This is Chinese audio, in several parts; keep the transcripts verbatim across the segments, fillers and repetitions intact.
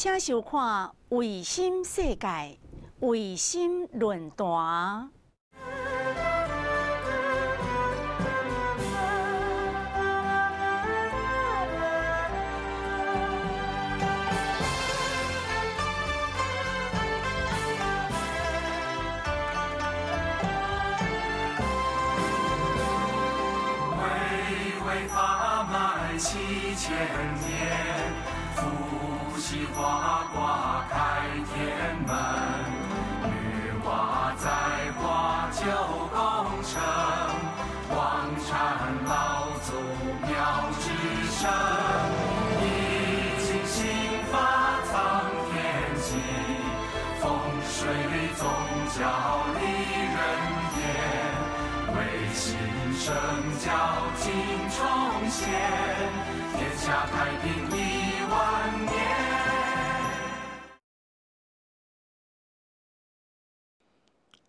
请收看《卫星世界》卫星论坛。 七千年，伏羲花卦开天门，女娲栽花九宫城，王禅老祖妙之声，易经心法藏天机，风水宗教立人言，唯心圣教今重现。 天下太平一万年。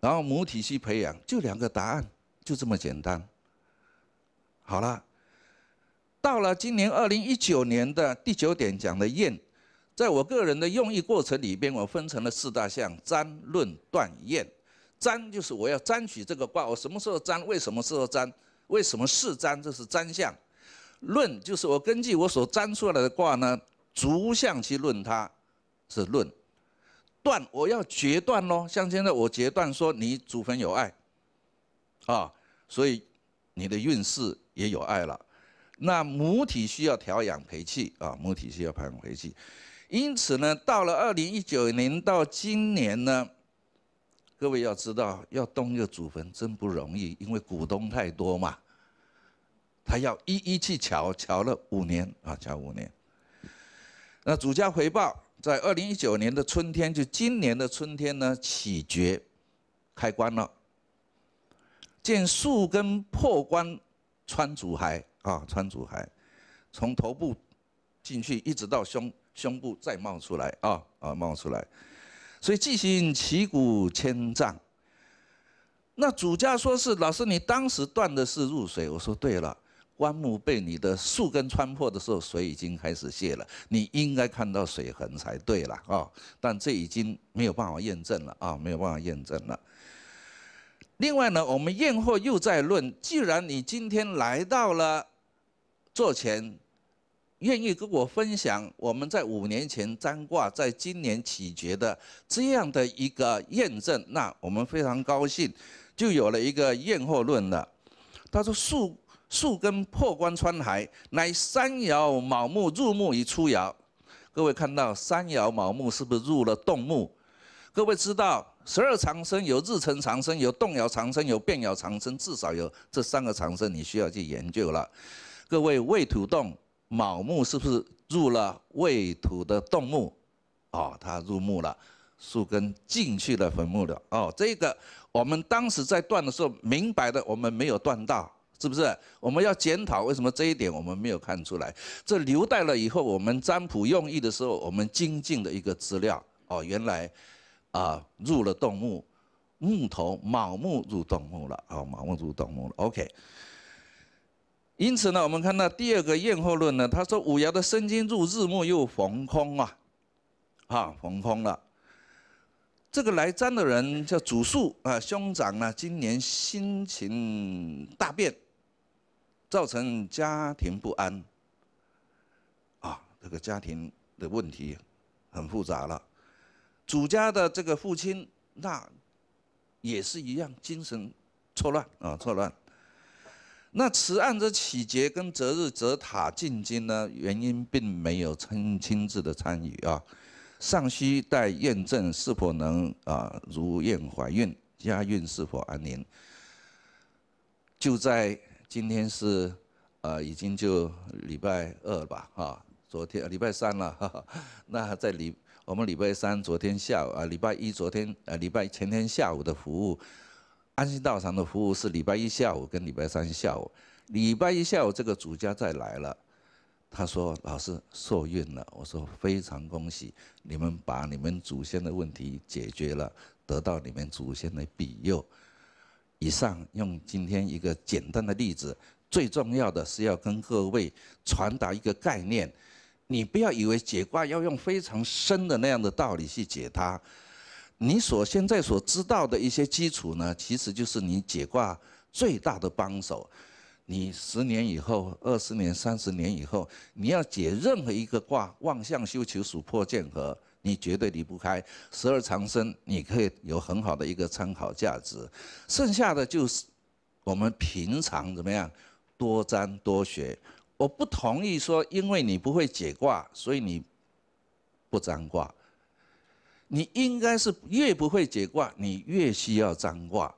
然后母体系培养就两个答案，就这么简单。好了，到了今年二零一九年的第九点讲的验，在我个人的用意过程里边，我分成了四大项：占、论、断、验。占就是我要占取这个卦，我什么时候占，为什么时候占，为什么是占，这是占项。 论就是我根据我所占出来的卦呢，逐项去论它，是论。断我要决断咯，像现在我决断说你祖坟有爱，啊，所以你的运势也有爱了。那母体需要调养培气啊，母体需要培养培气。因此呢，到了二零一九年到今年呢，各位要知道要动一个祖坟真不容易，因为股东太多嘛。 他要一一去瞧，瞧了五年啊，瞧五年。那主家回报在二零一九年的春天，就今年的春天呢，启决开棺了。见树根破棺穿竹骸啊，穿竹骸，从头部进去一直到胸胸部再冒出来啊啊冒出来，所以即行旗鼓千丈。 那主家说是老师，你当时断的是入水。我说对了，棺木被你的树根穿破的时候，水已经开始泄了，你应该看到水痕才对了啊。但这已经没有办法验证了啊，没有办法验证了。另外呢，我们验货又在论，既然你今天来到了座前，愿意跟我分享我们在五年前占卦，在今年启决的这样的一个验证，那我们非常高兴。 就有了一个验货论了。他说：“树树根破棺穿骸，乃山爻卯木入木于初爻。”各位看到山爻卯木是不是入了动木？各位知道十二长生有日辰长生，有动爻长生，有变爻长生，至少有这三个长生，你需要去研究了。各位未土动卯木是不是入了未土的动木？哦，它入木了。 树根进去了坟墓了哦，这个我们当时在断的时候明白的，我们没有断到，是不是？我们要检讨为什么这一点我们没有看出来，这留待了以后我们占卜用意的时候，我们精进的一个资料哦，原来啊、呃、入了动木，木头卯木入动木了啊、哦，卯木入动木了 ，OK。 因此呢，我们看到第二个验货论呢，他说五爻的申金入日木又逢空啊，啊逢空了。 这个来占的人叫主树啊，兄长呢、啊，今年心情大变，造成家庭不安。啊，这个家庭的问题很复杂了。主家的这个父亲那也是一样，精神错乱啊，错乱。那此案的启决跟择日择塔进京呢，原因并没有亲亲自的参与啊。 尚需待验证是否能啊、呃、如愿怀孕，家运是否安宁。就在今天是呃已经就礼拜二了吧啊，昨天礼拜三了，哈哈那在礼我们礼拜三昨天下午啊，礼拜一昨天呃礼拜前天下午的服务，安心道场的服务是礼拜一下午跟礼拜三下午，礼拜一下午这个主家再来了。 他说：“老师受孕了。”我说：“非常恭喜，你们把你们祖先的问题解决了，得到你们祖先的庇佑。”以上用今天一个简单的例子，最重要的是要跟各位传达一个概念：你不要以为解卦要用非常深的那样的道理去解它，你所现在所知道的一些基础呢，其实就是你解卦最大的帮手。你十年以后、二十年、三十年以后，你要解任何一个卦，望象修求属破见合，你绝对离不开十二长生，你可以有很好的一个参考价值。剩下的就是我们平常怎么样多占多学。 我不同意说，因为你不会解卦，所以你不占卦。你应该是越不会解卦，你越需要占卦。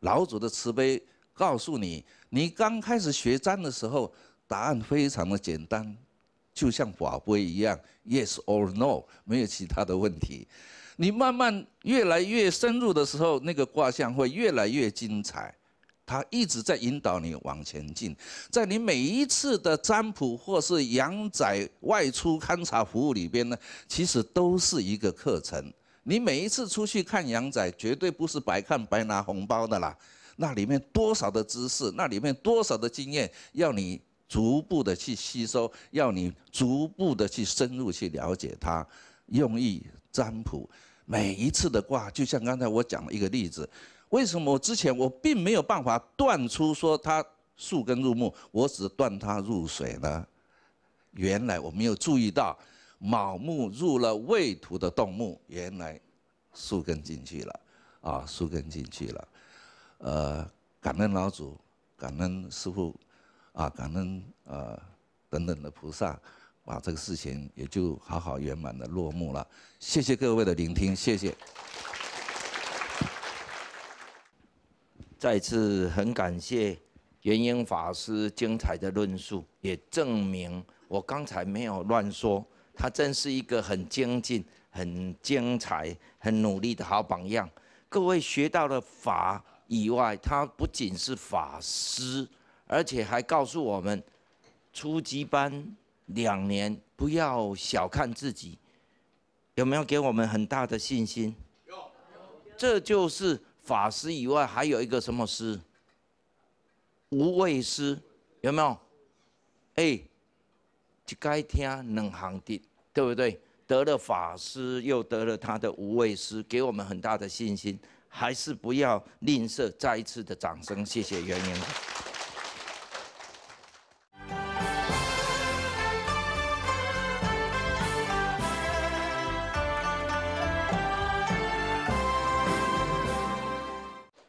老祖的慈悲告诉你，你刚开始学占的时候，答案非常的简单，就像法规一样 ，yes or no， 没有其他的问题。你慢慢越来越深入的时候，那个卦象会越来越精彩。 他一直在引导你往前进，在你每一次的占卜或是阳宅外出勘察服务里边呢，其实都是一个课程。你每一次出去看阳宅，绝对不是白看白拿红包的啦。那里面多少的知识，那里面多少的经验，要你逐步的去吸收，要你逐步的去深入去了解它。用意占卜，每一次的卦，就像刚才我讲的一个例子。 为什么我之前我并没有办法断出说它树根入木，我只断它入水呢？原来我没有注意到，卯木入了未土的动木，原来树根进去了啊，树根进去了。呃，感恩老祖，感恩师父，啊，感恩呃等等的菩萨，把这个事情也就好好圆满的落幕了。谢谢各位的聆听，谢谢。 再次很感谢元英法师精彩的论述，也证明我刚才没有乱说。他真是一个很精进、很精彩、很努力的好榜样。各位学到了法以外，他不仅是法师，而且还告诉我们，初级班两年不要小看自己，有没有给我们很大的信心？有，这就是。 法师以外还有一个什么师？无畏师，有没有？哎、欸，一该听两行的，对不对？得了法师，又得了他的无畏师，给我们很大的信心。还是不要吝啬，再一次的掌声，谢谢元英。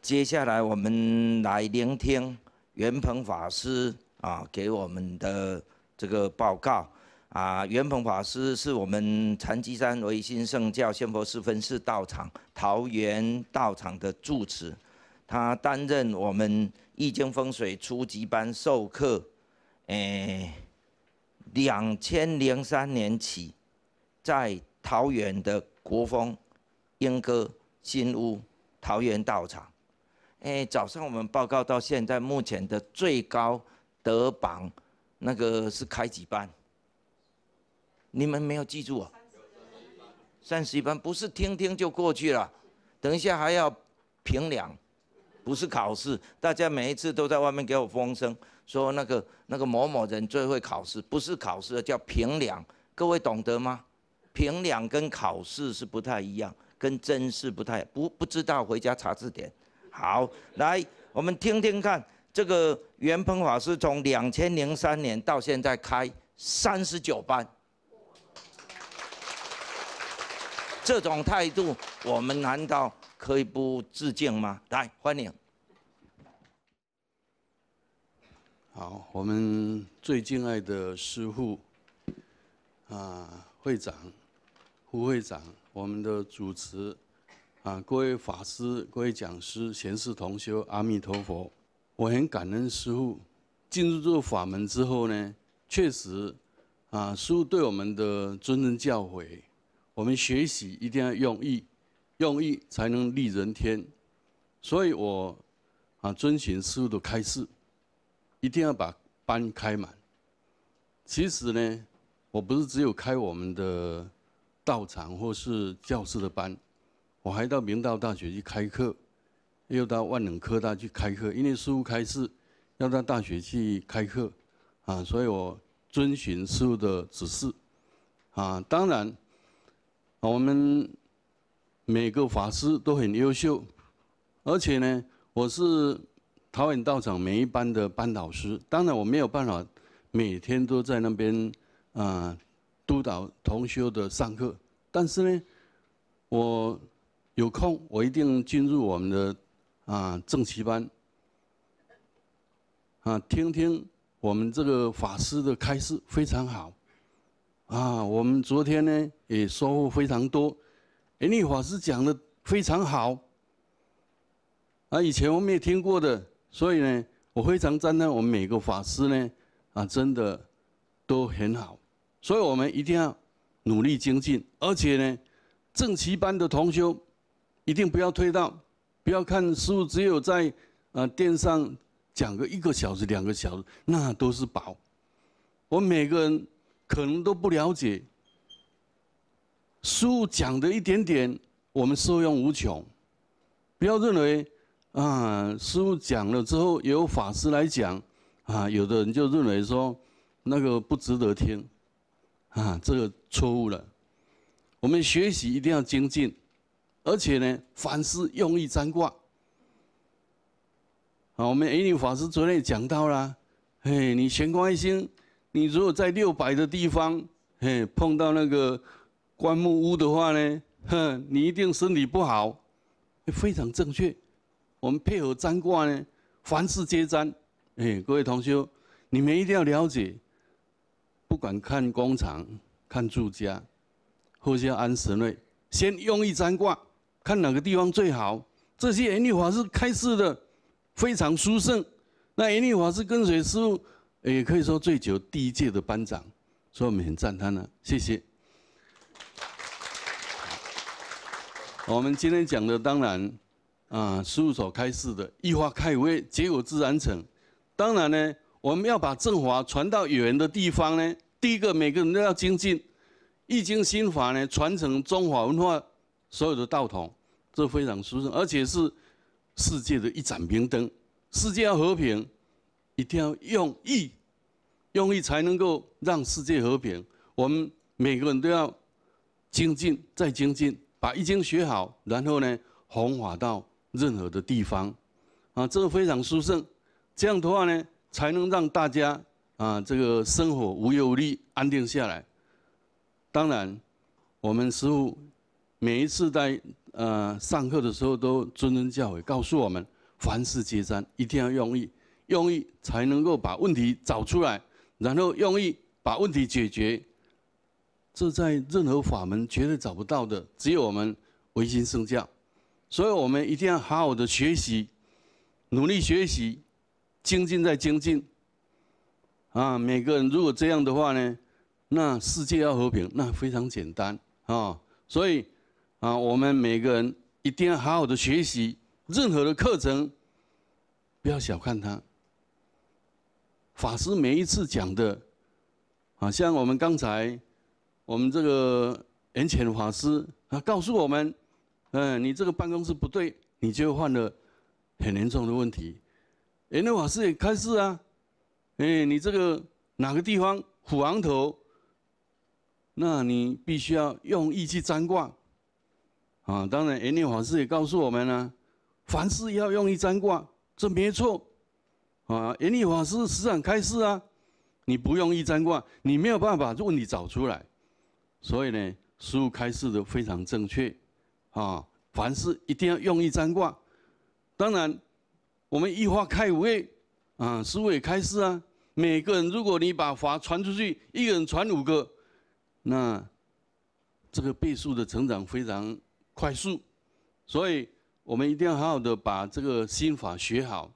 接下来我们来聆听袁鹏法师啊给我们的这个报告啊。袁鹏法师是我们禅机山唯心圣教仙佛寺分寺道场桃园道场的住持，他担任我们易经风水初级班授课，诶，两千零三年起，在桃园的国风、莺歌、新屋、桃园道场。 哎，早上我们报告到现在，目前的最高得榜那个是开几班？你们没有记住啊？三十一班，不是听听就过去了，等一下还要评量，不是考试。大家每一次都在外面给我风声，说那个那个某某人最会考试，不是考试，叫评量。各位懂得吗？评量跟考试是不太一样，跟真是不太不不知道，回家查字典。 好，来，我们听听看，这个袁鹏法师从两千零三年到现在开三十九班，这种态度，我们难道可以不致敬吗？来，欢迎。好，我们最敬爱的师父，啊，会长、副会长，我们的主持。 啊，各位法师、各位讲师、贤士同修，阿弥陀佛！我很感恩师父。进入这个法门之后呢，确实，啊，师父对我们的谆谆教诲，我们学习一定要用意，用意才能利人天。所以我啊，遵循师父的开示，一定要把班开满。其实呢，我不是只有开我们的道场或是教室的班。 我还到明道大学去开课，又到万能科大去开课，因为师父开示要到大学去开课，啊，所以我遵循师父的指示，啊，当然，我们每个法师都很优秀，而且呢，我是桃园道场每一班的班导师，当然我没有办法每天都在那边啊督导同修的上课，但是呢，我有空我一定进入我们的啊正期班，啊，听听我们这个法师的开示非常好。 啊，我们昨天呢也收获非常多，哎，那法师讲的非常好，啊，以前我没有听过的，所以呢，我非常赞叹我们每个法师呢，啊，真的都很好，所以我们一定要努力精进，而且呢，正期班的同修一定不要退到，不要看师父只有在啊殿上讲个一个小时、两个小时，那都是宝，我们每个人。 可能都不了解，师父讲的一点点，我们受用无穷。不要认为啊，师父讲了之后，也有法师来讲啊，有的人就认为说那个不值得听，啊，这个错误了。我们学习一定要精进，而且呢，凡事用意占卦。啊，我们引领法师昨天也讲到啦，嘿，你玄光一心。 你如果在六百的地方，嘿，碰到那个棺木屋的话呢，哼，你一定身体不好，非常正确。我们配合占卦呢，凡事皆占。哎，各位同修，你们一定要了解，不管看工厂、看住家，或是要安神位，先用意占卦，看哪个地方最好。这些延历法师开示的非常殊胜，那延历法师跟随师父。 也可以说最久第一届的班长，所以我们很赞叹呢，谢谢。我们今天讲的当然啊，师父所开示的一花开五味，结果自然成。当然呢，我们要把正法传到有缘的地方呢，第一个每个人都要精进，易经心法呢传承中华文化所有的道统，这非常殊胜，而且是世界的一盏明灯，世界要和平。 一定要用意，用意才能够让世界和平。我们每个人都要精进，再精进，把易经学好，然后呢，弘法到任何的地方，啊，这个非常殊胜。这样的话呢，才能让大家啊，这个生活无忧无虑，安定下来。当然，我们师父每一次在呃上课的时候，都谆谆教诲，告诉我们凡事皆占，一定要用意。 用意才能够把问题找出来，然后用意把问题解决，这在任何法门绝对找不到的，只有我们唯心圣教。所以，我们一定要好好的学习，努力学习，精进再精进。啊，每个人如果这样的话呢，那世界要和平，那非常简单啊。所以，啊，我们每个人一定要好好的学习，任何的课程不要小看它。 法师每一次讲的，啊，像我们刚才，我们这个圆浅法师啊，告诉我们，嗯，你这个办公室不对，你就犯了很严重的问题。圆浅法师也开示啊，哎，你这个哪个地方虎昂头，那你必须要用意去占卦。啊，当然圆浅法师也告诉我们啊，凡事要用意占卦，这没错。 啊，延历法师时常开示啊，你不用一占卦，你没有办法把问题找出来。所以呢，师父开示的非常正确，啊，凡事一定要用一占卦。当然，我们一花开五味，啊，师父也开示啊，每个人如果你把法传出去，一个人传五个，那这个倍数的成长非常快速。所以我们一定要好好的把这个心法学好。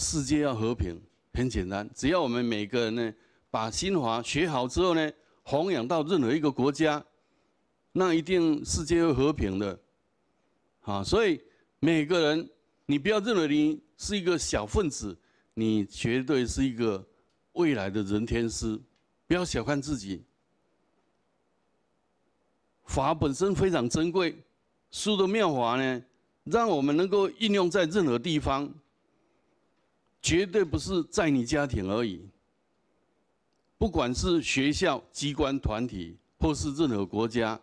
世界要和平很简单，只要我们每个人呢把心法学好之后呢，弘扬到任何一个国家，那一定世界会和平的。啊，所以每个人你不要认为你是一个小分子，你绝对是一个未来的人天师，不要小看自己。法本身非常珍贵，书的妙法呢，让我们能够应用在任何地方。 绝对不是在你家庭而已，不管是学校、机关、团体，或是任何国家。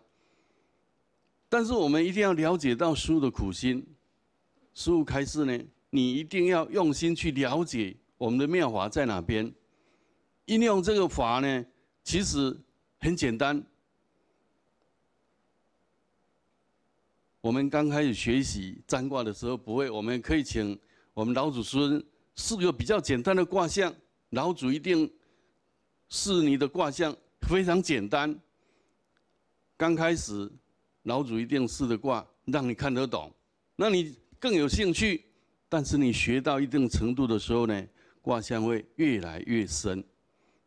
但是我们一定要了解到师父的苦心。师父开示呢，你一定要用心去了解我们的妙法在哪边。应用这个法呢，其实很简单。我们刚开始学习占卦的时候不会，我们可以请我们老祖师四个比较简单的卦象，老祖一定是你的卦象非常简单。刚开始。 老祖一定试的卦，让你看得懂，让你更有兴趣。但是你学到一定程度的时候呢，卦象会越来越深。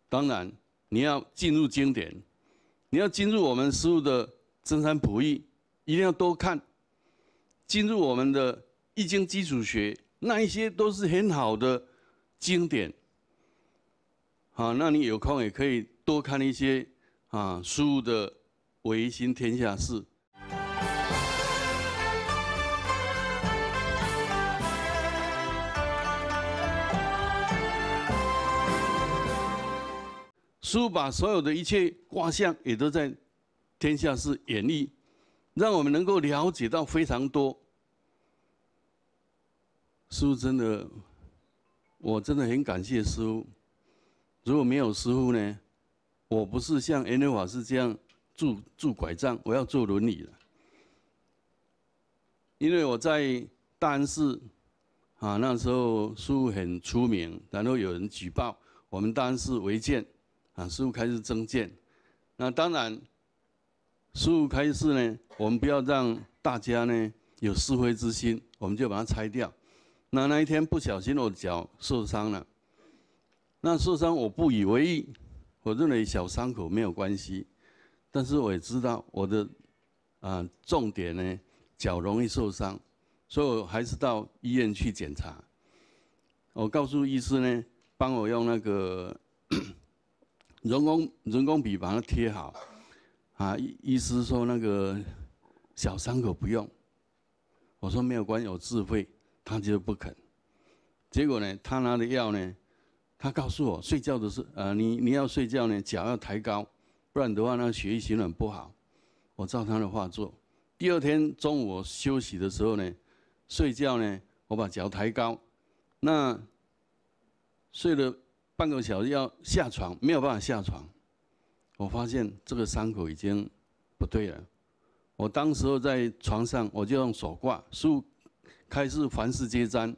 当然，你要进入经典，你要进入我们师父的真善普义，一定要多看。进入我们的易经基础学，那一些都是很好的经典。好，那你有空也可以多看一些啊，师父的唯心天下事。师父把所有的一切卦象也都在天下事演绎，让我们能够了解到非常多。师父真的，我真的很感谢师父。如果没有师父呢，我不是像延暦法师这样拄拄拐杖，我要坐轮椅了。因为我在大安寺啊，那时候师父很出名，然后有人举报我们大安寺违建。 啊，师父开示增建，那当然，师父开示呢，我们不要让大家呢有是非之心，我们就把它拆掉。那那一天不小心我脚受伤了，那受伤我不以为意，我认为小伤口没有关系，但是我也知道我的啊、呃、重点呢脚容易受伤，所以我还是到医院去检查。我告诉医师呢，帮我用那个。人工人工笔把它贴好，啊，医医师说那个小伤口不用，我说没有关系，有智慧，他就不肯。结果呢，他拿的药呢，他告诉我睡觉的时候，呃，你你要睡觉呢，脚要抬高，不然的话那血液循环不好。我照他的话做。第二天中午我休息的时候呢，睡觉呢，我把脚抬高，那睡了。 半个小时要下床，没有办法下床。我发现这个伤口已经不对了。我当时候在床上，我就用手卦，师父开示凡事皆占。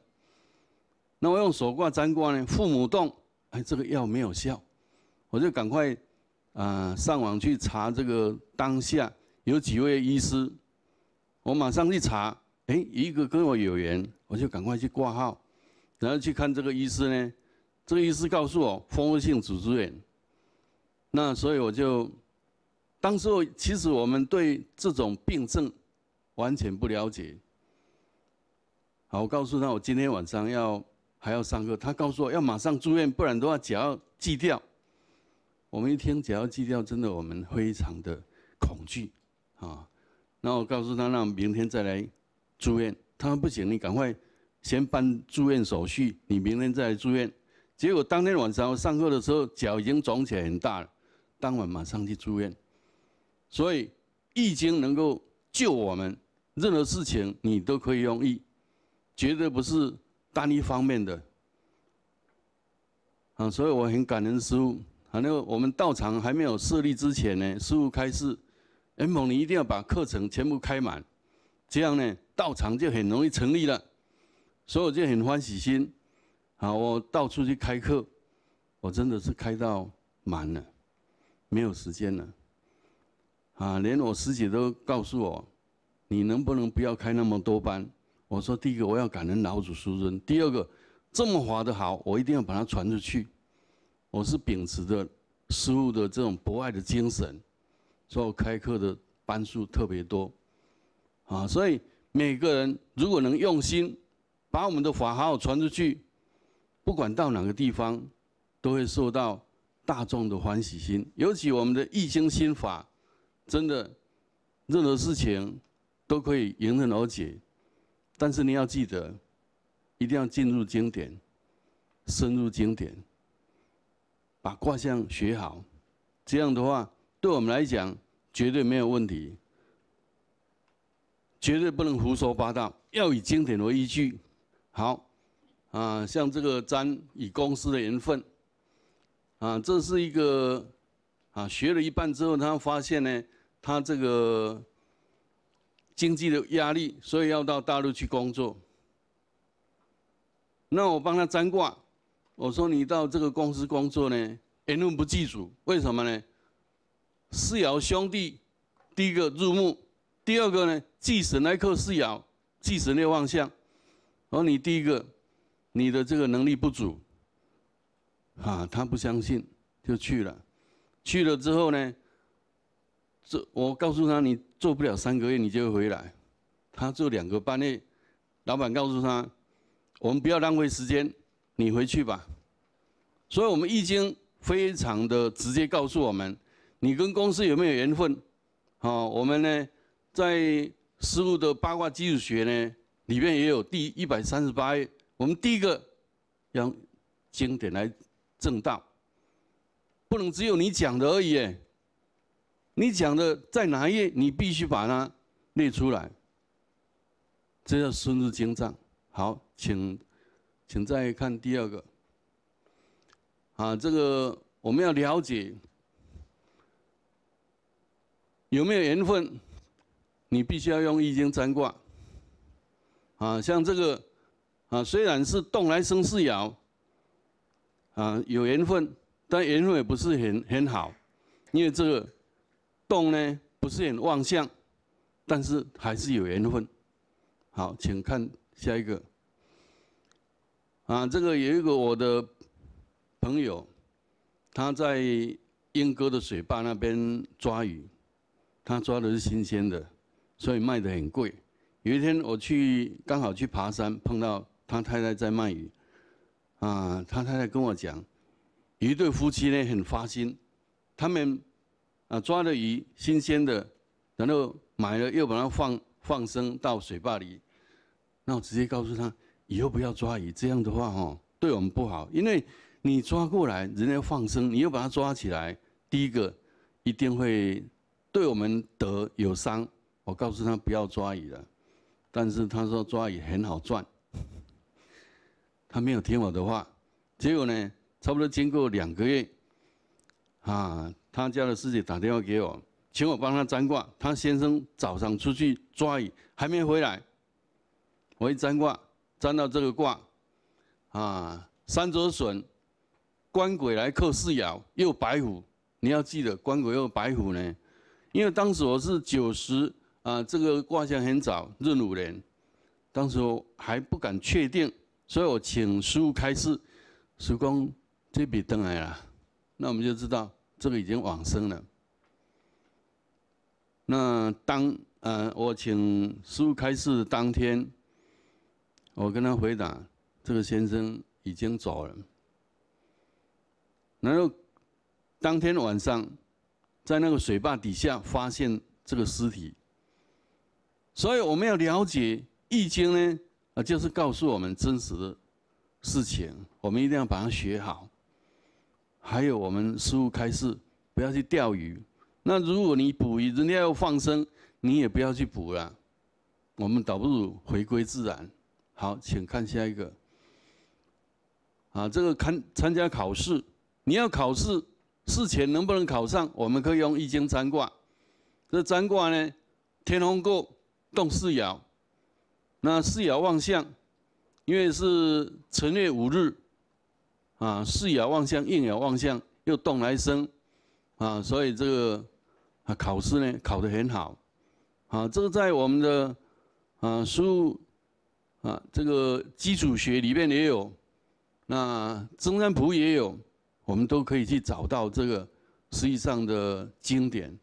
那我用手卦占卦呢，父母动，哎，这个药没有效，我就赶快啊、呃、上网去查这个当下有几位医师，我马上去查，哎，一个跟我有缘，我就赶快去挂号，然后去看这个医师呢。 这个医师告诉我，蜂窝性组织炎。那所以我就，当时候其实我们对这种病症完全不了解。好，我告诉他我今天晚上要还要上课，他告诉我要马上住院，不然的话脚要锯掉。我们一听脚要锯掉，真的我们非常的恐惧啊。那我告诉他，那明天再来住院。他说不行，你赶快先办住院手续，你明天再来住院。 结果当天晚上我上课的时候，脚已经肿起来很大了，当晚马上去住院。所以《易经》能够救我们，任何事情你都可以用易，绝对不是单一方面的。啊，所以我很感恩师父。反正我们道场还没有设立之前呢，师父开示：哎，某你一定要把课程全部开满，这样呢，道场就很容易成立了。所以我就很欢喜心。 好，我到处去开课，我真的是开到满了，没有时间了。啊，连我师姐都告诉我，你能不能不要开那么多班？我说，第一个我要感恩老祖师尊，第二个这么法的好，我一定要把它传出去。我是秉持着师父的这种博爱的精神，所以我开课的班数特别多。啊，所以每个人如果能用心，把我们的法好好传出去。 不管到哪个地方，都会受到大众的欢喜心。尤其我们的易经心法，真的任何事情都可以迎刃而解。但是你要记得，一定要进入经典，深入经典。把卦象学好，这样的话对我们来讲绝对没有问题，绝对不能胡说八道，要以经典为依据。好，啊，像这个占与公司的缘分，啊，这是一个啊，学了一半之后，他发现呢，他这个经济的压力，所以要到大陆去工作。 那我帮他占卦，我说你到这个公司工作呢，言论不祭祖，为什么呢？四爻兄弟，第一个入木，第二个呢忌神来克四爻，忌神六旺相。然后你第一个，你的这个能力不足，啊，他不相信就去了，去了之后呢，这我告诉他你做不了三个月你就回来，他做两个半月，老板告诉他。 我们不要浪费时间，你回去吧。所以，我们易经非常的直接告诉我们，你跟公司有没有缘分？好，我们呢，在师父的八卦基础学呢里面也有第一百三十八页。我们第一个要经典来证道，不能只有你讲的而已。哎，你讲的在哪一页，你必须把它列出来。这叫孙子经藏。 好，请，请再看第二个。啊，这个我们要了解有没有缘分，你必须要用易经占卦。啊，像这个啊，虽然是动来生四爻，啊有缘分，但缘分也不是很很好，因为这个动呢不是很旺相，但是还是有缘分。好，请看。 下一个，啊，这个有一个我的朋友，他在莺歌的水坝那边抓鱼，他抓的是新鲜的，所以卖得很贵。有一天我去刚好去爬山，碰到他太太在卖鱼，啊，他太太跟我讲，有一对夫妻呢很发心，他们啊抓了鱼新鲜的，然后买了又把它放放生到水坝里。 那我直接告诉他，以后不要抓鱼，这样的话哦，对我们不好。因为你抓过来，人家放生，你又把它抓起来，第一个一定会对我们得有伤。我告诉他不要抓鱼了，但是他说抓鱼很好赚，他没有听我的话。结果呢，差不多经过两个月，啊，他家的师姐打电话给我，请我帮他占卦。他先生早上出去抓鱼，还没回来。 我一占卦，占到这个卦，啊，三折损，官鬼来克四爻，又白虎。你要记得，官鬼又白虎呢，因为当时我是九十啊，这个卦象很早，闰五年，当时我还不敢确定，所以我请师父开示，师公这笔登来了，那我们就知道这个已经往生了。那当呃，我请师父开示当天。 我跟他回答，这个先生已经走了。然后当天晚上，在那个水坝底下发现这个尸体。所以我们要了解《易经》呢，啊，就是告诉我们真实的事情，我们一定要把它学好。还有我们师父开示，不要去钓鱼。那如果你捕鱼，人家要放生，你也不要去捕了。我们倒不如回归自然。 好，请看下一个。啊，这个看参加考试，你要考试，事前能不能考上？我们可以用易经占卦。这占卦呢，天风姤动四爻，那四爻旺相，因为是辰月五日，啊，四爻旺相，应爻旺相，又动来生，啊，所以这个啊考试呢考得很好。啊，这个在我们的啊书。 啊，这个基础学里面也有，那增山谱也有，我们都可以去找到这个实际上的经典。